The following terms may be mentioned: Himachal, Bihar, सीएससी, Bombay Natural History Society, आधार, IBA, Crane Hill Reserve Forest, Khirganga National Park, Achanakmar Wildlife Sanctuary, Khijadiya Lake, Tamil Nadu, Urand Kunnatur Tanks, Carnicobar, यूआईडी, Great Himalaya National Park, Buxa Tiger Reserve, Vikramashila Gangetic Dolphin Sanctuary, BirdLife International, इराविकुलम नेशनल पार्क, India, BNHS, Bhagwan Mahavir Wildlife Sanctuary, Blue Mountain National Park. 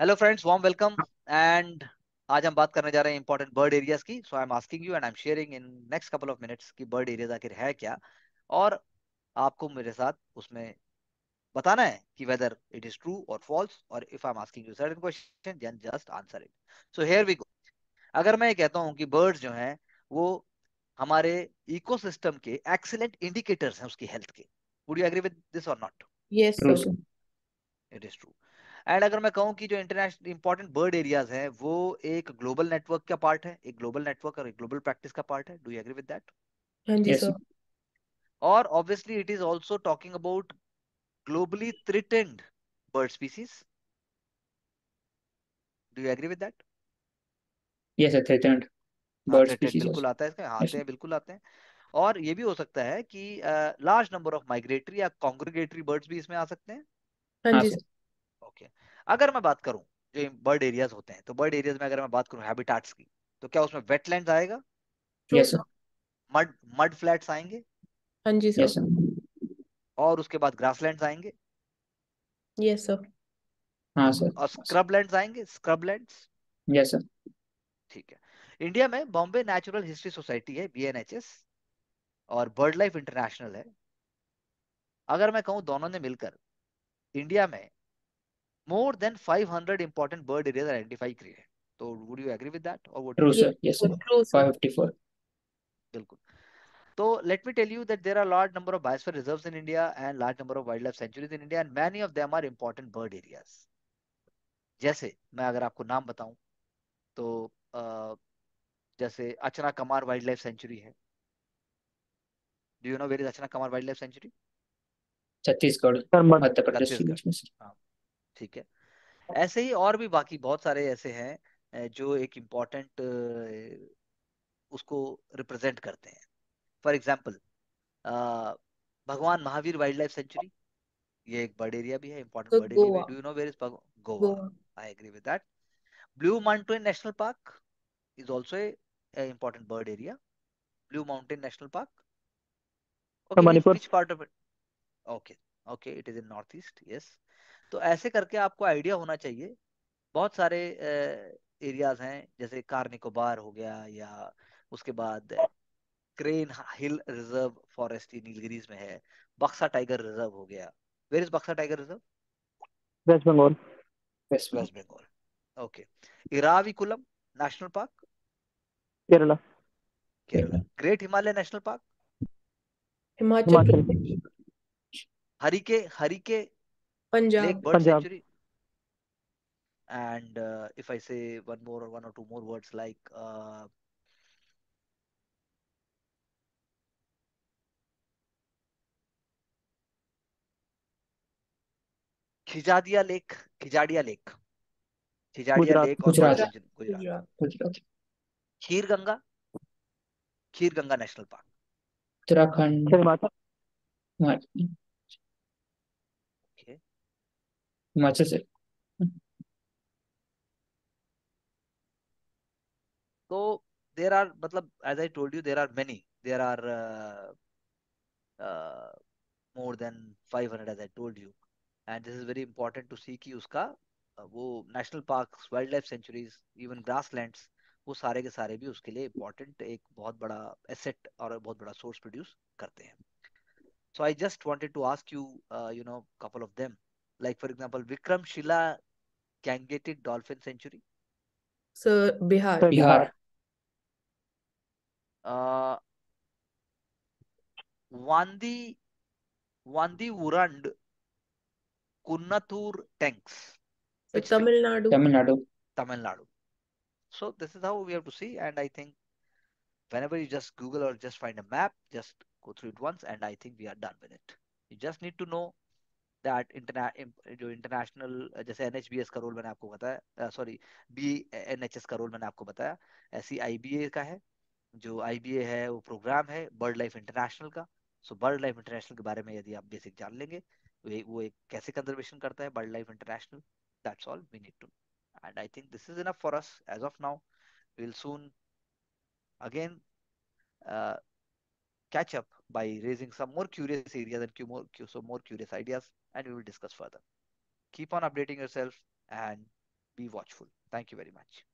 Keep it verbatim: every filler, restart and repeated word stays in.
Hello friends, warm welcome. And आज हम बात करने जा रहे हैं इंपॉर्टेंट बर्ड एरियाज की। So I am asking you and I am sharing in next couple of minutes कि बर्ड एरियाज आखिर है क्या, और आपको मेरे साथ उसमें बताना है कि वेदर इट इज ट्रू और फॉल्स, और if I am asking you certain question then just answer it. So here we go. अगर मैं कहता हूँ कि बर्ड्स जो हैं वो हमारे इकोसिस्टम के एक्सीलेंट इंडिकेटर्स हैं उसकी हेल्थ के, would you agree with this और not? Yes sir, it is true. And अगर मैं कहूं कि जो इंटरनेशनल इंपॉर्टेंट बर्ड एरियाज हैं वो एक ग्लोबल नेटवर्क का पार्ट है, एक ग्लोबल नेटवर्क और एक ग्लोबल प्रैक्टिस का पार्ट है, do you agree with that? हां जी सर। और obviously it is also talking about globally threatened bird species, do you agree with that? Yes sir, threatened bird species बिल्कुल आता है इसमें, आते हैं बिल्कुल आते हैं। और ये भी हो सकता है कि लार्ज नंबर ऑफ माइग्रेटरी या कॉन्ग्रीगेटरी बर्ड्स भी इसमें आ सकते हैं। हां जी सर, ओके okay. अगर मैं बात करूं जो बर्ड एरियाज होते हैं, तो बर्ड एरियाज में अगर मैं बात करूं हैबिटेट्स की, तो क्या उसमें वेटलैंड्स आएगा? Yes sir. Mud mud flats आएंगे? हां जी सर। और उसके बाद ग्रासलैंड्स आएंगे? Yes sir. हां सर। और स्क्रबलैंड्स आएंगे? स्क्रबलैंड्स? Yes sir. ठीक है। इंडिया में बॉम्बे नेचुरल हिस्ट्री सोसाइटी है, बी एन एच एस, और बर्ड लाइफ इंटरनेशनल है। अगर मैं कहूँ दोनों ने मिलकर इंडिया में more than five hundred important bird areas are identified created. So would you agree with that or what? True sir. Yes sir. five fifty-four. Bilkul. So let me tell you that there are large number of biosphere reserves in India and large number of wildlife sanctuaries in India, and many of them are important bird areas. जैसे मैं अगर आपको नाम बताऊं तो uh, जैसे Achanakmar wild life sanctuary है। Do you know where is Achanakmar wild life sanctuary? Chhattisgarh, Madhya Pradesh में सर। ठीक है। ऐसे ही और भी बाकी बहुत सारे ऐसे हैं जो एक इम्पोर्टेंट उसको रिप्रेजेंट करते हैं। फॉर एग्जांपल भगवान महावीर वाइल्ड लाइफ सेंचुरी, ये एक बर्ड एरिया भी है, important bird area. Do you know where is Goa? I agree with that. Blue mountain national park is also a important bird area. Blue mountain national park, which part of it? Okay okay, it is in north east. Yes. तो ऐसे करके आपको idea होना चाहिए, बहुत सारे areas हैं जैसे कार्निकोबार हो गया, या उसके बाद crane hill reserve forest Nilgiris में है, बक्सा टाइगर रिजर्व हो गया। Where is Buxa tiger reserve? Waste Bengal. Waste Bengal, okay. इराविकुलम नेशनल पार्क, Kerala. Kerala. Great Himalaya national park, Himachal. Harike Harike Punjab, Punjab. And uh, if I say one more or one or two more words like uh, Khijadiya Lake, Khijadiya Lake, Khijadiya Lake, Gujarat, Gujarat, Gujarat, Gujarat. Khirganga, Khirganga National Park, Uttarakhand, Himachal. Himachal से तो there are, मतलब as I told you there are many, there are more than five hundred as I told you, and this is very important to see कि उसका uh, वो national parks, wild life sanctuaries, even grasslands, वो सारे के सारे भी उसके लिए इम्पोर्टेंट, एक बहुत बड़ा एसेट और बहुत बड़ा सोर्स प्रोड्यूस करते हैं। So I just wanted to ask you you know couple of them, like for example Vikramashila Gangetic Dolphin Sanctuary, sir, Bihar. Bihar. Uh, Wandi Wandi Urand Kunnatur Tanks, Tamil Nadu. Tamil Nadu. Tamil Nadu. So this is how we have to see, and I think whenever you just Google or just find a map, just go through it once, and I think we are done with it. You just need to know that interna जो international जैसे N H B S का role मैंने आपको बताया, sorry B N H S का role मैंने आपको बताया, ऐसी आई बी ए का है, जो आई बी ए है वो प्रोग्राम है बर्ड लाइफ इंटरनेशनल का। सो बर्ड लाइफ इंटरनेशनल के बारे में यदि आप बेसिक जान लेंगे, वो एक कैसे कंजर्वेशन करता है bird life international, that's all we need to, and I think this is enough for us as of now. We will soon again catch up by raising some more curious areas and more so more curious ideas, and we will discuss further. Keep on updating yourself and be watchful. Thank you very much.